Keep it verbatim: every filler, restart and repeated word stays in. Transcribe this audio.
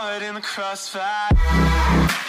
caught in the crossfire.